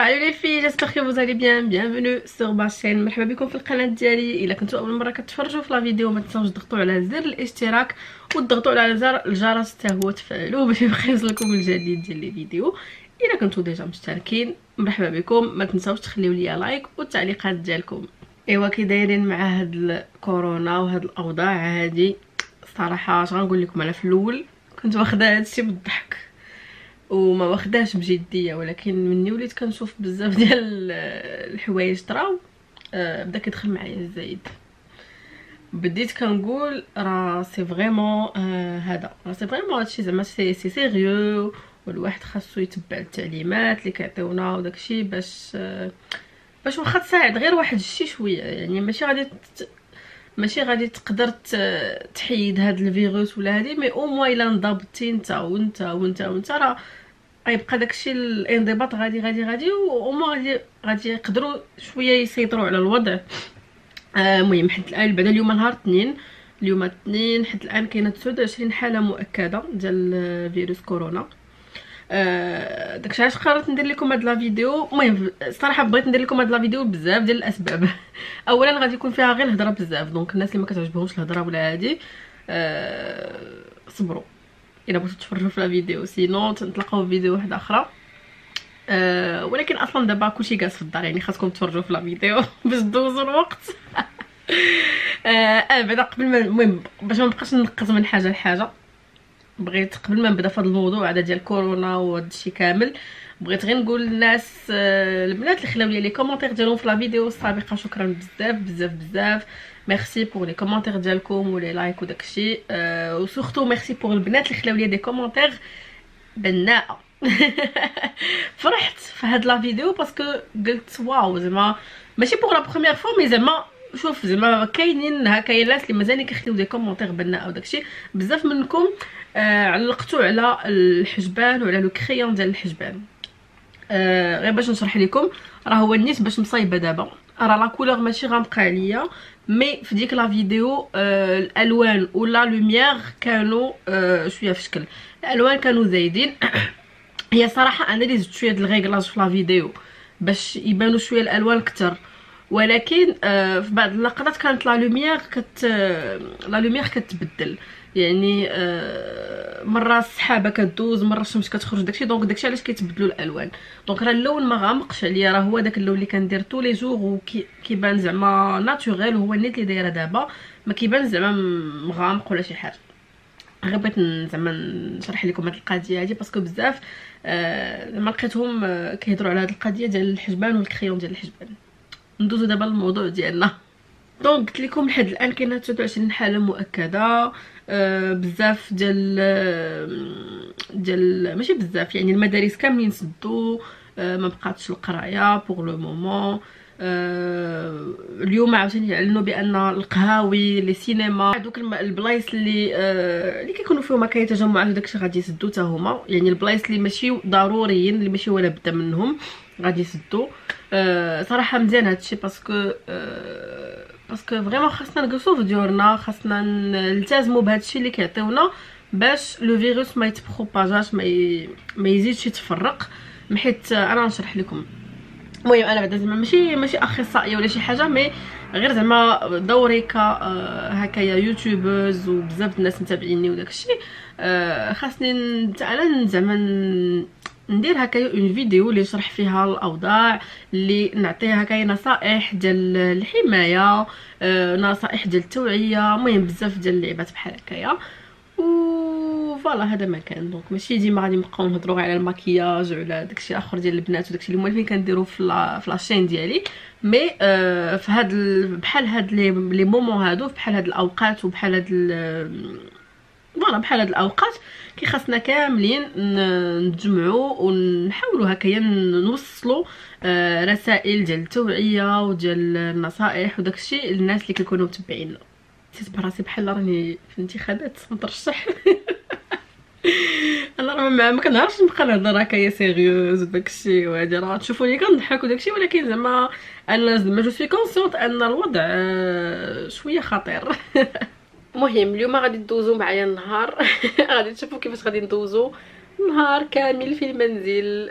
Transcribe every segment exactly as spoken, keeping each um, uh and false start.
Salut les filles, j'espère que vous allez bien. Bienvenue sur ma chaîne. مرحبا بكم في القناه ديالي. الا كنتوا اول مره كتفرجوا في لا فيديو ما تنساوش تضغطوا على زر الاشتراك وتضغطوا على زر الجرس حتى هو تفعلوه باش يوصلكم الجديد ديال لي فيديو. الا كنتوا ديجا مشتركين مرحبا بكم، ما تنساوش تخليو ليا لايك والتعليقات ديالكم. ايوا كي دايرين مع هاد الكورونا وهاد الاوضاع هادي، صراحه اش غنقول لكم، انا في الاول كنت واخده هادشي بالضحك وما واخداش بجديه، ولكن مني وليت كنشوف بزاف ديال الحوايج طراو بدا كيدخل معايا الزايد، بديت كنقول راه سي فريمون هذا راه سي فريمون هادشي زعما سي سي سيريو، والواحد خاصو يتبع التعليمات اللي كيعطيونا وداكشي باش باش واخا تساعد غير واحد الشي شويه، يعني ماشي غادي ماشي غادي تقدر تحيد هاد الفيروس ولا هادي، مي او موا الا انضبطتي نتا وانت وانت وانت راه غيبقى داكشي الانضباط غادي غادي غادي وما غادي غادي يقدروا شويه يسيطروا على الوضع. المهم آه حيت الان بعد اليوم نهار الاثنين، اليوم الاثنين حيت الان كاينه تسعة وعشرين حاله مؤكده ديال فيروس كورونا. آه داكشي علاش قررت ندير لكم هاد لا فيديو. المهم الصراحه بغيت ندير لكم هاد لا فيديو بزاف ديال الاسباب. اولا غادي يكون فيها غير الهضره بزاف، دونك الناس اللي ما كتعجبهمش الهضره ولا هادي آه صبروا الا بغيتو تفرجوا في لا فيديو، سينو تنطلقوا في فيديو واحده اخرى. آه ولكن اصلا دابا كلشي جالس في الدار، يعني خاصكم تفرجوا في لا فيديو باش تدوزوا الوقت. آه بعدا قبل ما المهم باش ما نبقاش ننقز من حاجه لحاجه، بغيت قبل ما نبدا في هذا الموضوع هذا ديال كورونا وهادشي كامل، بغيت غير نقول للناس البنات اللي خلاو لي لي كومونتير ديالهم في لا فيديو السابقه، شكرا بزاف بزاف بزاف، ميرسي بوغ لي كومونتير ديالكم ولي لايك وداكشي، و سورتو ميرسي بوغ البنات اللي خلاو لي دي كومونتير بناءه. فرحت في هاد لا فيديو باسكو قلت واو، زعما ماشي بوغ لا بروميير فوا، مي زعما شوف زعما كاينين ها كاين ناس اللي مازال كيخليو دي كومونتير بناء وداكشي. بزاف منكم آه علقتو على الحجبان وعلى لو كريون ديال الحجبان. آه غير باش نشرح لكم، راه هو النيت باش مصايبه دابا، راه لا كولور ماشي غنبقى عليا، مي في ديك لا فيديو آه الالوان ولا لوميير كانوا آه شويه في شكل، الالوان كانوا زايدين. هي صراحه انا اللي زدت شويه د الريغلاج في لا فيديو باش يبانوا شويه الالوان كتر، ولكن آه في بعض اللقطات كانت لا لوميير كت لا لوميير كتبدل، يعني آه مره السحابه كدوز مره الشمس كتخرج داكشي، دونك داكشي علاش كيتبدلوا الالوان. دونك راه اللون ما غامقش عليا، راه هو داك اللون اللي كندير تو لي جوغ وكيبان زعما ناتوريل، هو النيت اللي دايره دابا ما كيبان زعما مغامق ولا شي حاجه. غير بغيت زعما نشرح لكم هاد القضيه هادي باسكو بزاف زعما آه لقيتهم آه كيهضروا على هاد القضيه ديال الحجبان والكريون ديال الحجبان. ندوزو دابا للموضوع ديالنا. دونك قلت لكم لحد الان كاينه تسعة وعشرين حاله مؤكده، أه بزاف ديال ديال ماشي بزاف، يعني المدارس كاملين سدوا، أه ما بقاتش القرايه بوغ لو مومون. أه اليوم عاوتاني اعلنوا بان القهاوي لي سينما هذوك البلايص اللي أه اللي كيكونوا فيهم كاين تجمعات وداكشي غادي يسدوا حتى هما، يعني البلايص اللي ماشي ضروريين اللي ماشي ولا بد منهم غادي يسدوا. أه صراحه مزيان هادشي باسكو أه باسكو فريمون خاصنا نجلسو في ديورنا، خاصنا نلتزموا بهادشي اللي كيعطيونا باش لو فيروس ما يتبروباجاش، ما ي... ما يزيدش يتفرق، حيت انا نشرح لكم. المهم انا بعدا زعما ماشي ماشي اخصائيه ولا شي حاجه، مي غير زعما دوري ك هكايا يوتيوبرز وبزاف الناس متابعيني وداكشي، أه خاصني انا زعما ندير هكايا اون فيديو اللي نشرح فيها الاوضاع، اللي نعطيها هكايا نصائح ديال الحمايه، أه نصائح ديال التوعيه، المهم بزاف ديال اللعبات بحال هكايا و فوالا. هذا ما كان، دونك ماشي ديما غادي نبقاو نهضروا على الماكياج وعلى داكشي اخر ديال البنات وداكشي اللي موالفين كنديروا في لا في لاشين ديالي، مي أه في هاد ال... بحال هاد لي لي مومون هادو، بحال هاد الاوقات وبحال هاد ال... فوالا بحال هاد الاوقات كيخصنا كاملين نتجمعوا ونحاولوا هكايا نوصلوا رسائل ديال التوعيه وديال النصائح وداكشي للناس اللي كيكونوا متبعينا. حسيت براسي بحال راني في الانتخابات نترشح. انا راه ما كنعرفش نبقى نهضر هكايا سيريوز وداكشي، وهادي راه تشوفوني كنضحك وداكشي، ولكن زعما انا زعما جو سوي كونسيونط ان الوضع شويه خطير. المهم اليوم غادي تدوزو معايا النهار، غادي تشوفوا كيفاش غادي ندوزو نهار كامل في المنزل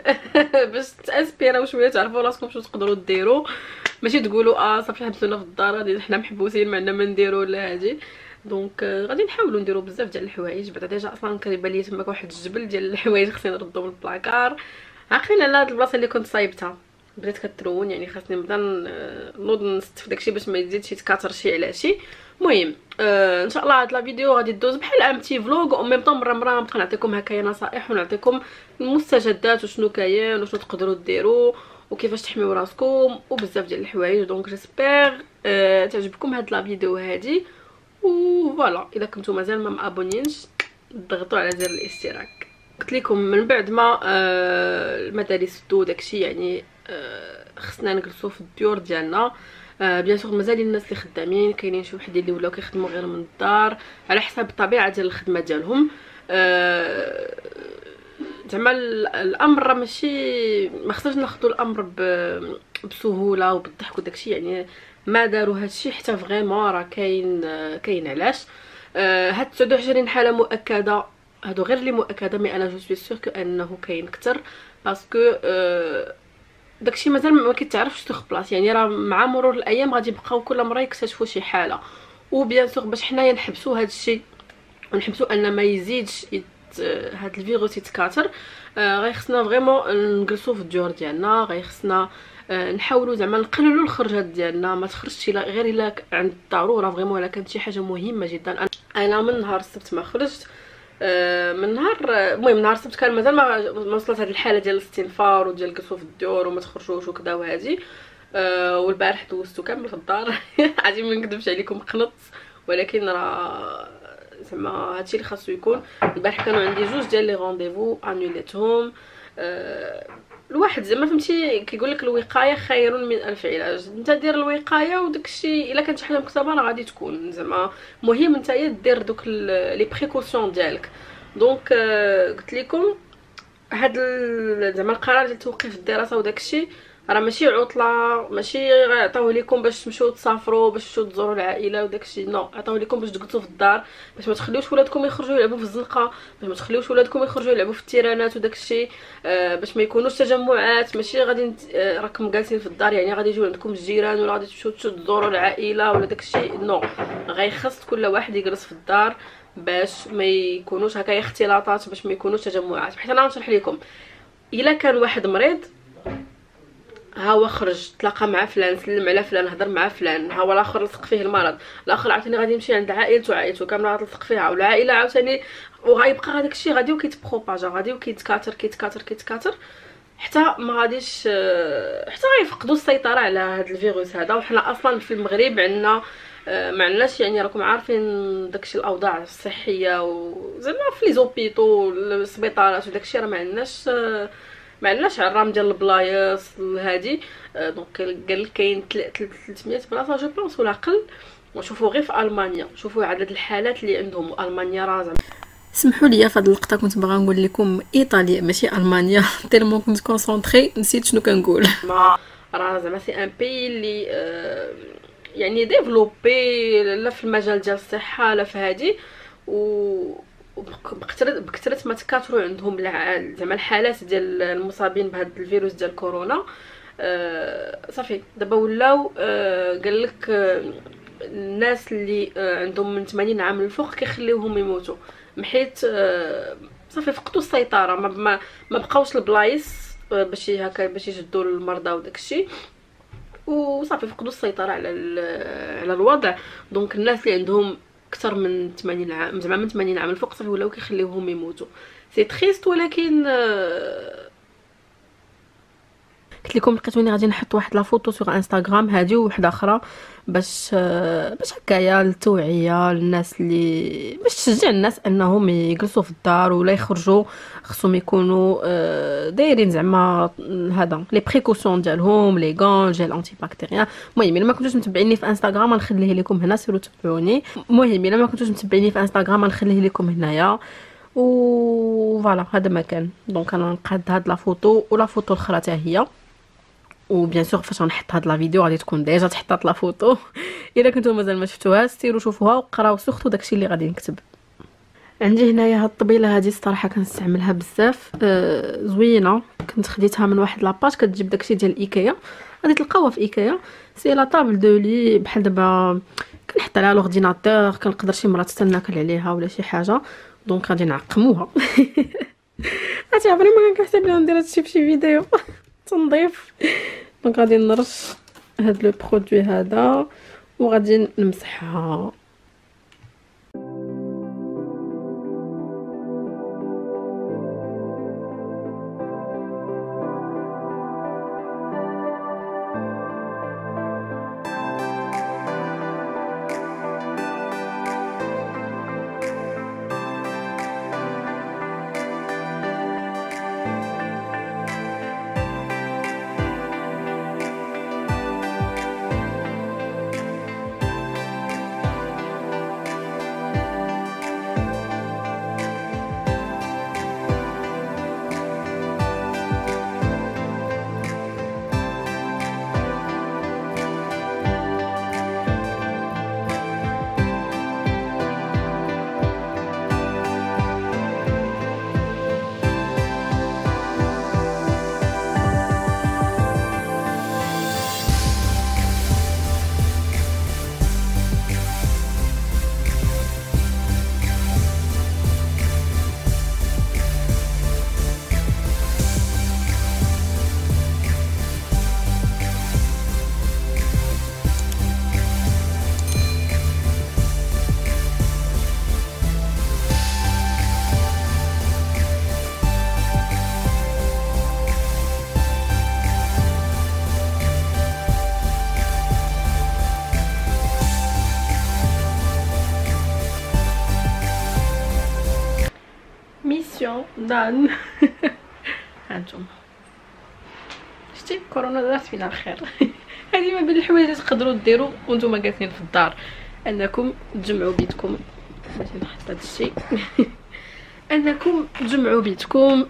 باش تاسبيراو شويه تعرفوا راسكم شنو تقدروا ديروا، ماشي تقولوا اه صافي حبسونا في الدار هادي حنا محبوسين ما عندنا ما نديروا ولا هادي. دونك غادي نحاولوا نديروا بزاف ديال الحوايج. بعدا ديجا اصلا كيبان لي تماك واحد الجبل ديال الحوايج خصني نردهم للبلاكار. عاقلين على هاد البلاصه اللي كنت صايبتها بدات كترون، يعني خاصني نبدا نوض نستف داكشي باش ما يزيدش يتكاثر شي على شي. المهم آه ان شاء الله هاد لا فيديو غادي دوز بحال امتي فلوغ، او ميم طون مره مره نبقى نعطيكم هكايا نصائح ونعطيكم المستجدات وشنو كاين وشنو تقدروا ديروا وكيفاش تحميو راسكم وبزاف ديال الحوايج. دونك جيسبيغ آه تعجبكم هاد لا فيديو هادي. و فوالا الا كنتو مازال ما مابونيينش ضغطوا على زر الاشتراك. قلت لكم من بعد ما آه المدارس دو داكشي، يعني آه خصنا نجلسوا في الديور ديالنا. آه بيان سور مازال الناس اللي خدامين كاينين شي وحدين اللي ولاو كيخدموا غير من الدار على حسب الطبيعه ديال الخدمه ديالهم. آه زعما الامر ماشي ما خصناش ناخذوا الامر بسهوله وبالضحك وداكشي، يعني ما داروا هادشي حتى فريمون راه كاين كاين علاش. آه هاد تسعة وعشرين حاله مؤكده هادو غير اللي مؤكده، مي انا جو سوي سيغ كانه كاين كتر باسكو آه داكشي مازال ما كيتعرفش تخ بلاص، يعني راه مع مرور الايام غادي يبقاو كل مره يكتشفوا شي حاله. وبيان سور باش حنايا نحبسوا هادشي ونحبسوا ان ما يزيدش يت... هاد الفيروس يتكاثر، آه غيخصنا فريمون نجلسوا في الديور ديالنا، غيخصنا آه نحاولوا زعما نقللوا الخرجات ديالنا. ما تخرجش غير الا عند الضروره فريمون، الا كانت شي حاجه مهمه جدا. انا من نهار السبت ما خرجت، من نهار المهم نهار السبت كان مازال ما وصلت هذه الحاله ديال الاستنفار وديال الجلوس في الديور وما تخرجوش وكذا وهذه. أه والبارح دوزتو كامل في الدار عادي ما نكذبش عليكم قنط، ولكن راه زعما هادشي اللي خاصو يكون. البارح كانوا عندي جوج ديال لي رونديفو انوليتهم. أه الواحد زعما فهمتي كيقول لك الوقايه خير من الف علاج. انت دير الوقايه وداكشي الا كانت شي حاجه مكتوبه راه غادي تكون زعما مهم نتايا دير دوك لي بريكوسيون ديالك. دونك قلت لكم هاد زعما القرار ديال توقيف الدراسه وداكشي راه ماشي عطله، ماشي عطاوه لكم باش تمشيو تسافروا باش تمشيو تزوروا العائله وداكشي، نو عطاوه لكم باش تجلسوا في الدار، باش ما تخليوش ولادكم يخرجوا يلعبوا في الزنقه، باش ما تخليوش ولادكم يخرجوا يلعبوا في التيرانات وداكشي، آه باش ما يكونوش تجمعات. ماشي غادي راكم جالسين في الدار يعني غادي يجيو عندكم الجيران ولا غادي تمشيو تزوروا العائله ولا داكشي، نو غيخص كل واحد يجلس في الدار باش ما يكونوش هكا اختلاطات، باش ما يكونوش تجمعات. حيت انا غنشرح لكم الا كان واحد مريض ها هو خرج تلاقى مع فلان، سلم على فلان، هضر مع فلان، ها هو الاخر لصق فيه المرض، الاخر عاوتاني غادي يمشي عند عائلته عائلته كامله غتلصق فيها، والعائله عاوتاني وغيبقى هذاك الشيء غادي وكيتبروباجا غادي وكيتكاثر كيتكاثر كيتكاثر حتى ما غاديش حتى غيفقدوا السيطره على هذا الفيروس هذا. وحنا اصلا في المغرب عندنا ما عندناش، يعني راكم عارفين داكشي الاوضاع الصحيه وزعما في لي زوبيطو السبيطارات وداكشي راه ما عندناش ما عندناش عرام ديال البلايص هادي. دونك قال لك كاين ثلاثمية بلاصه جو بونس ولا اقل، ونشوفوا غير في المانيا شوفوا عدد الحالات اللي عندهم. والمانيا راه زعما سمحوا لي في هذه اللقطه كنت باغا نقول لكم ايطاليا ماشي المانيا تيرمون كنت كونسونطري نسيت شنو كنقول. راه زعما سي ان بي اللي يعني ديفلوبي لا في المجال ديال الصحه لا في هادي، و بكثره ما تكاثروا عندهم زعما الحالات ديال المصابين بهذا الفيروس ديال كورونا. أه صافي دابا ولاو أه قال لك الناس اللي عندهم من ثمانين عام للفوق كيخليوهم يموتوا، حيت أه صافي فقدوا السيطره ما ما بقاوش البلايص باش هكا باش يجدوا المرضى وداكشي، وصافي فقدوا السيطره على على الوضع. دونك الناس اللي عندهم اكثر من ثمانين عام زعما من ثمانين عام الفوق صافي ولاو كيخليوهم يموتوا. سي تريست، ولكن قلت لكم لقيتوني غادي نحط واحد لا فوتو سوغ انستغرام هادي وواحده اخرى باش باش هكايا للتوعيه للناس اللي باش تشجع الناس انهم يجلسوا في الدار ولا يخرجوا، خصهم يكونوا دايرين زعما هذا لي بريكوسيون ديالهم لي غون جيل انتي باكتيريان. المهم الا ما كنتوش متبعيني في انستغرام غنخليه لكم هنا، سيروا تبعوني. المهم الا ما كنتوش متبعيني في انستغرام غنخليه لكم هنايا و فوالا هذا مكان. دونك انا نقاد هاد لا فوتو ولا فوتو الاخرى حتى هي، و بيان سور فاش غنحط هاد لا فيديو غادي تكون ديجا تحطات لا فوتو. الا كنتو مازال ما شفتوها سيروا شوفوها وقراو سورتو داكشي اللي غادي نكتب. عندي هنايا هاد الطبيله هادي الصراحه كنستعملها بزاف، آه زوينه، كنت خديتها من واحد لاباج كتجيب داكشي ديال ايكيا، غادي تلقاوها في ايكيا. سي لا طابل دو لي بحال دابا كنحط عليها لورديناتور، كنقدر شي مرات حتى ناكل عليها ولا شي حاجه، دونك غادي نعقموها. عرفتي عمري ما كنحسب بلي ندير هادشي فشي فيديو تنظيف، دونك غادي نرش هاد لو برودوي هذا وغادي نمسحها. دان هانتوما شتي كورونا دارت فينا الخير. هذه ما بين الحوايج اللي تقدروا ديروا وانتم قاعدين في الدار، انكم تجمعوا بيتكم. باش نحط هذا الشيء، انكم تجمعوا بيتكم،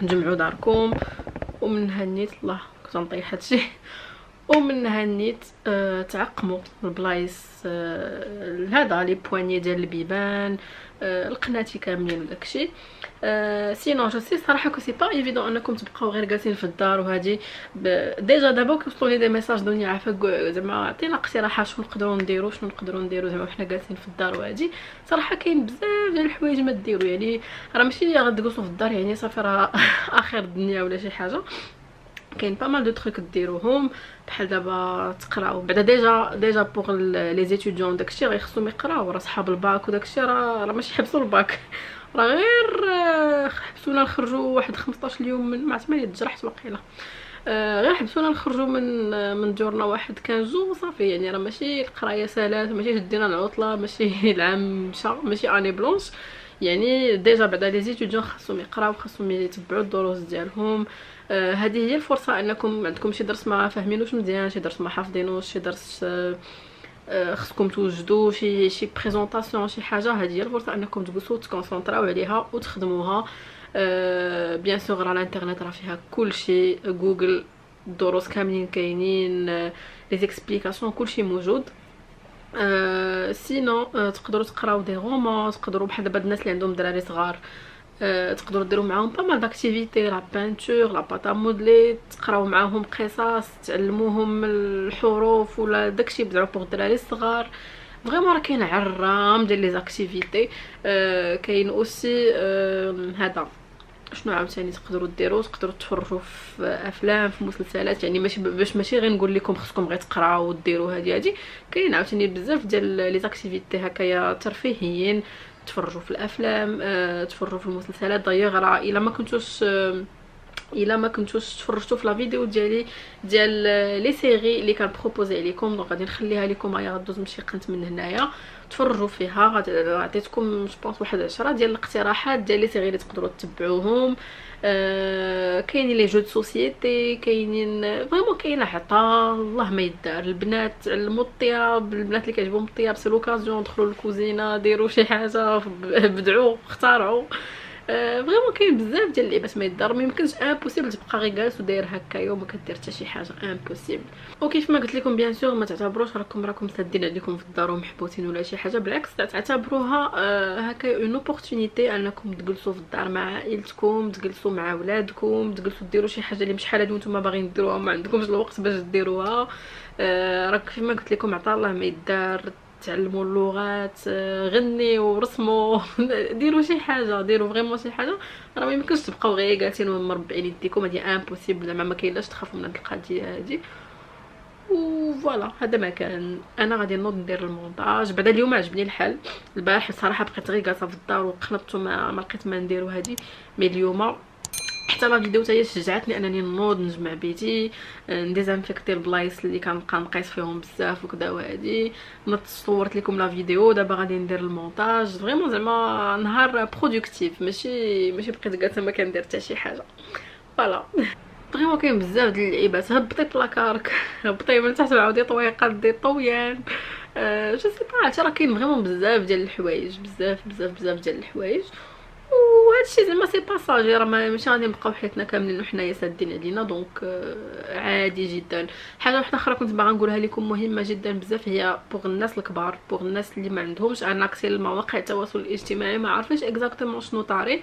تجمعوا داركم. ومن هنيت الله كنت نطيح هذا الشيء، ومن هنيت آه تعقموا البلايص، آه هذا لي بواني ديال البيبان، آه القناتي كاملين وداكشي. آه سينو جو سي صراحه كو سي با ايفيدون انكم تبقاو غير جالسين في الدار. وهذه ديجا دابا كيوصلوا لي دي ميساج دوني عافاك، زعما عطينا اقتراحات شنو نقدروا نديروا، شنو نقدروا نديروا زعما حنا جالسين في الدار. وهذه صراحه كاين بزاف ديال الحوايج ما ديروا، يعني راه ماشي غتجلسوا في الدار يعني صافي راه اخر الدنيا ولا شي حاجه. كاين با مال دو تروك ديروهم بحال دابا تقراو بعدا، ديجا ديجا بوغ لي زيتيديون داكشي غيخصهم يقراو، راه صحاب الباك وداكشي راه راه ماشي حبسوا الباك، راه غير حبسونا نخرجوا واحد خمسطاش يوم من مع ثمانية تجرحت وقيله، غير حبسونا نخرجوا من من ديورنا واحد خمسطاش يوم صافي. يعني راه ماشي القرايه سالات، ماشي شدينا العطله، ماشي العام مشى، ماشي اني بلونش. يعني ديجا بعدا لي زيتيديون خاصهم يقراو، خاصهم يتبعوا الدروس ديالهم. آه هذه هي الفرصه انكم عندكم شي درس ما فاهمينوش مزيان، شي درس ما حافظينوش، شي درس آه آه خصكم توجدوا شي شي بريزونطاسيون شي حاجه، هذه هي الفرصه انكم تجلسوا تكونسونطراو عليها وتخدموها. آه بيان سور على الانترنت راه فيها كلشي، جوجل الدروس كاملين كاينين، آه لي زيكسبليكاسيون كلشي موجود. آه سينو آه تقدروا تقراو دي رومان، تقدروا بحال دابا الناس اللي عندهم دراري صغار أه، تقدروا ديروا معاهم با مال داكتيفيتي، لا بانتور، لا باطا مودلي، تقراو معاهم قصص، تعلموهم الحروف ولا داكشي بزاف بوغ الدراري الصغار. فريمون راه كاين عرام ديال لي زاكتيفيتي. أه كاين اوسي أه هذا شنو عاوتاني تقدروا ديروا، تقدروا تفرجوا في افلام، في مسلسلات. يعني ماشي باش ماشي غير نقول لكم خصكم غير تقراو وديروا هذه هذه، كاين عاوتاني بزاف ديال لي زاكتيفيتي هكايا ترفيهيين، تفرجوا في الافلام، أه، تفرجوا في المسلسلات. دايوغ راه الا ما كنتوش أه، الا ما كنتوش تفرجتوا في لا فيديو ديالي ديال لي سيري اللي كنبروبوزي لكم، دونك غادي نخليها لكم هيا، غدوز نمشي قنت من هنايا تفرجوا فيها. غادي عطيتكم جوبونس واحد عشرة ديال الاقتراحات ديال لي سيري اللي تقدروا تتبعوهم. أه، كاينين لي جو دو سوسيتي، كاينين فريمون كاينه عطا الله ما يدار. البنات تعلموا الطياب، البنات اللي كيعجبهم الطياب سي لوكازيون دخلوا للكوزينه، ديروا شي حاجه، بدعوا، اخترعوا. آه فريمون كاين بزاف ديال اللعبات ما يدار، ميمكنش امبوسيبل تبقى غير جالس وداير هكا يوم وكدير حتى شي حاجه امبوسيبل. وكيف ما قلت لكم بيان سور ما تعتبروش راكم راكم سادين عليكم في الدار ومحبوسين ولا شي حاجه، بالعكس تعتبروها آه هكا اون اوبورتونيتي انكم تجلسوا في الدار مع عائلتكم، تجلسوا مع ولادكم، تجلسوا ديروا شي حاجه اللي مش حاله نتوما باغيين ديروها ما عندكمش الوقت باش ديروها. آه راك كيف ما قلت لكم عطا الله ما يدار، تعلموا اللغات، غني ورسموا، ديروا شي حاجه، ديروا فريمون شي حاجه. راه ما يمكنش تبقاو غير جالسين ومربعين يديكم، هادي امبوسيبل زعما ما كاينلاش تخافوا من هاد القضيه هادي. و فوالا هذا ما كان. انا غادي نوض ندير المونتاج بعدا. اليوم عجبني الحال، البارح بصراحه بقيت غير جالسه في الدار وقلبت ما لقيت ما نديرو هادي، مي اليوم حتى لا فيديو تاهي شجعتني انني نوض نجمع بيتي، نديزانفيكتي البلايص اللي كنبقى نقيس فيهم بزاف وكذا. وهادي ما صورت لكم لا فيديو، دابا غادي ندير المونتاج. فريمون زعما نهار برودكتيف، ماشي ماشي بقيت جالسه ما كندير حتى شي حاجه. فوالا فريمون كاين بزاف ديال اللعيبات، هبطي بلاكارك، هبطي من تحت وعاودي طويقات دي طويان، أه جو سي با. حتى راه كاين فريمون بزاف ديال الحوايج، بزاف بزاف بزاف ديال الحوايج. وهذا الشيء زعما سي باساجي، راه ماشي غادي نبقاو حياتنا كاملين وحنايا سادين علينا، دونك عادي جدا. حاجه واحده اخرى كنت باغا نقولها لكم مهمه جدا بزاف، هي بوغ الناس الكبار، بوغ الناس اللي ما عندهمش اناكسي لمواقع التواصل الاجتماعي، ما عارفينش اكزاكتومون شنو طاري.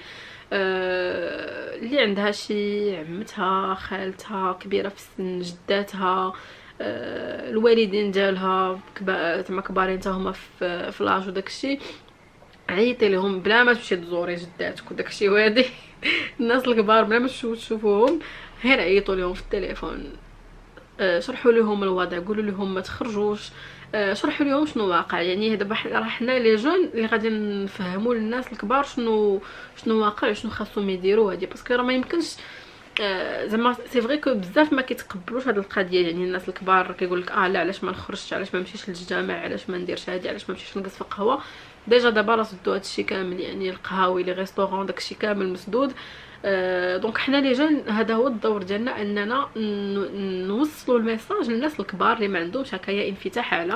أه اللي عندها شي عمتها، خالتها كبيره في السن، جداتها، أه الوالدين ديالها تما كبارين حتى هما في فلاج وداكشي، عيطي لهم بلا ما تمشي تزوري جداتك وداكشي. وهادي الناس الكبار بلا ما تشوفوهم غير عيطوا لهم في التليفون، آه شرحوا لهم الوضع، قولوا لهم ما تخرجوش، آه شرحوا لهم شنو واقع. يعني دابا راه حنا لي جون اللي غادي نفهموا للناس الكبار شنو شنو واقع، شنو خاصهم يديروا. هادي باسكو راه ما يمكنش آه زعما سي فري كو بزاف ما كيتقبلوش هاد القضيه. يعني الناس الكبار كيقول لك اه لا علاش ما نخرجش، علاش ما نمشيش للجامع، علاش ما نديرش هادي، علاش ما نمشيش نجلس في قهوه. ديجا دابا راه سدو هادشي كامل، يعني القهاوي لي ريستورون داكشي كامل مسدود. أه دونك حنا لي جون هذا هو الدور ديالنا، اننا نوصلوا الميساج للناس الكبار اللي ما عندهمش هكايا انفتاح على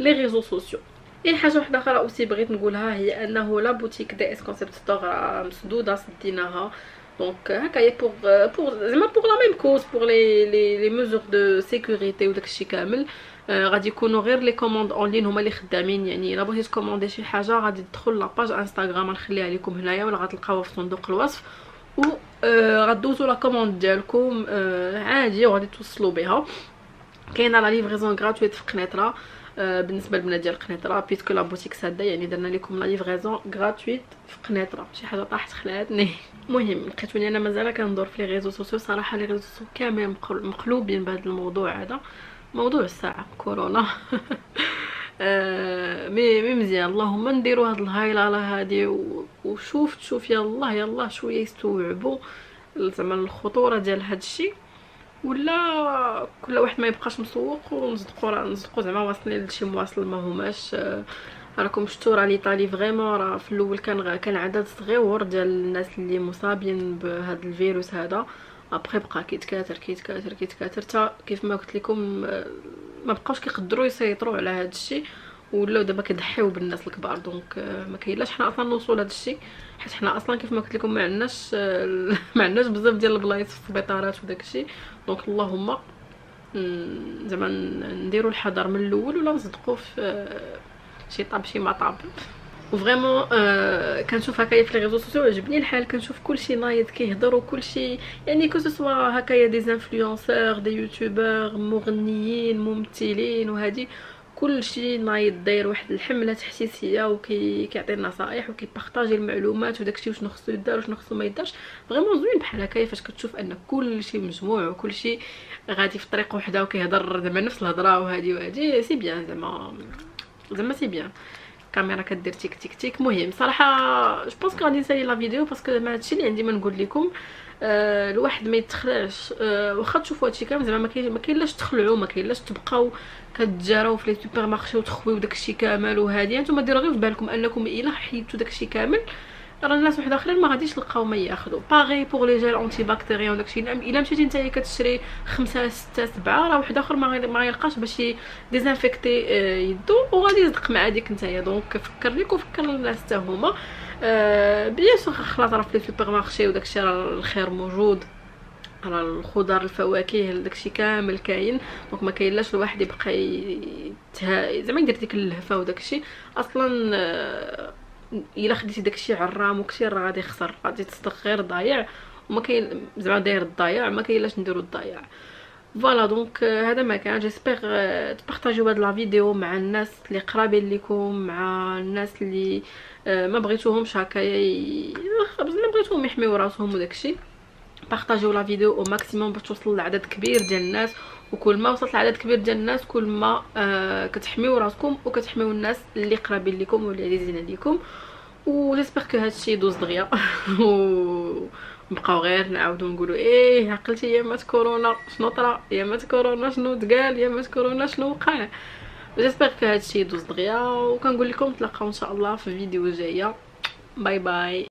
لي ريزو سوسيو. اي حاجه واحده اخرى اوسي بغيت نقولها، هي انه لا بوتيك دي اس كونسيبت ستور مسدوده، سديناها دونك هكايا بوغ بوغ زعما بوغ لا ميم كوز، بوغ لي لي لي ميزور دو سيكوريتي وداكشي كامل. آه غادي يكونوا غير لي كوموند اونلاين هما اللي خدامين. يعني الا بغيتي تكوموندي شي حاجه غادي تدخل لاباج انستغرام، نخليها لكم هنايا ولا غتلقاوها في صندوق الوصف، و آه غدوزوا لا كوموند ديالكم آه عادي وغادي توصلوا بها. كاينه لا ليفريزون غراتويت في قنيطره، آه بالنسبه للبنات ديال قنيطره بيسكو لا بوتيك ساده، يعني درنا لكم لا ليفريزون غراتويت في قنيطره. شي حاجه طاحت خلعتني. المهم لقيتوني انا مازال كندور في لي ريزو سوسيو، صراحه لي ريزو سوسيو كامل مقلوبين بهذا الموضوع هذا، موضوع الساعه كورونا. آه مي مي مزيان، اللهم نديرو هاد الهايلاله هادي وشوف تشوف يلاه يلاه شويه يستوعبوا زعما الخطوره ديال هادشي، ولا كل واحد ما يبقاش مسوق ونصدقوا راه نصدقوا زعما واصلين لشي مواصل ما هماش. آه راكم شفتوا راه ليطالي فريمون راه في الاول كان كان عدد صغير ديال الناس اللي مصابين بهذا الفيروس هذا، ابخي بقى كيتكاثر كيتكاثر كيتكاثر حتى كيف ما قلت لكم ما بقاوش كيقدروا يسيطروا على هذا الشيء، ولاو دابا كيضحيو بالناس الكبار. دونك ما كاينلاش حنا اصلا نوصلوا لهذا الشيء، حيت حنا اصلا كيف ما قلت لكم ما عندناش ما عندناش بزاف ديال البلايص في السبيطارات وداك الشيء. دونك اللهم زعما نديروا الحذر من الاول ولا نصدقوا في شي طاب شي ما طاب. وفريمون آه كنشوف هكايا في لي ريزو سوسيو عجبني الحال، كنشوف كلشي نايض كيهضر وكلشي، يعني كو سوا هكايا دي انفلونسور، دي يوتيوبر، مغنيين، ممثلين، وهادي كلشي نايض داير واحد الحمله تحسيسيه وكيعطي النصائح وكيبارطاجي المعلومات وداكشي وشنو خصو يدار وشنو خصو ما يدارش. فريمون زوين بحال هكايا فاش كتشوف ان كلشي مجموع وكلشي غادي في طريق وحده وكيهضر زعما نفس الهضره، وهادي وهادي سي بيان زعما زعما سي بيان. الكاميرا كدير تيك تيك تيك. مهم صراحه جو بونس غادي نسالي لا فيديو باسكو زعما هادشي اللي عندي ما نقول لكم. آه الواحد ما يتخلعش، آه واخا تشوفوا هادشي كامل زعما ما كاينلاش تخلعوا، ما كاينلاش تبقاو كتجراو في لي سوبر مارشي وتخويو داكشي كامل. وهادي انتما ديروا غير في بالكم انكم الا حيدتوا داكشي كامل راه الناس واحد اخرين ما غاديش تلقاو ما ياخذوا. باغي بوغ لي جيل اونتي بكتيريان وداكشي، الا مشيتي نتايا كتشري خمسة ستة سبعة راه واحد اخر ما يلقاش باش ديزانفيكتي يدو وغادي يصدق مع هذيك نتايا. دونك فكر ليك وفكر للناس حتى هما. أه بيان سور خلاص راه في لي سوبرمارشي وداكشي راه الخير موجود، راه الخضر الفواكه داكشي كامل كاين. دونك ما كاينلاش الواحد يبقى يتها... زعما يدير ديك اللهفه وداكشي. اصلا أه... الا خديتي داكشي عرام وكشي راه غادي يخسر، غادي تصدق غير ضايع وما كاين زعما داير الضياع، ما كاينلاش نديرو الضياع. فوالا دونك هذا ما كان. جيسبيغ تبارطاجيو هاد لا فيديو مع الناس اللي قرابين لكم، مع الناس اللي ما بغيتوهمش هكايا، ما بغيتوهم يحميو راسهم وداكشي. بارطاجيو لا فيديو او ماكسيموم باش توصل لعدد كبير ديال الناس، وكل ما وصلت لعدد كبير ديال الناس كل ما آه كتحميو راسكم وكتحميو الناس اللي قرابين لكم واللي عزيزين عليكم. و جيسبيغ كو هادشي دوز دغيا ونبقاو غير نعاودو نقولوا ايه عقلتي يا مات كورونا شنو طرا، يا مات كورونا شنو تقال، يا مات كورونا شنو وقع. جيسبيغ كو هادشي دوز دغيا، وكنقول لكم تلاقاو ان شاء الله في فيديو جايه. باي باي.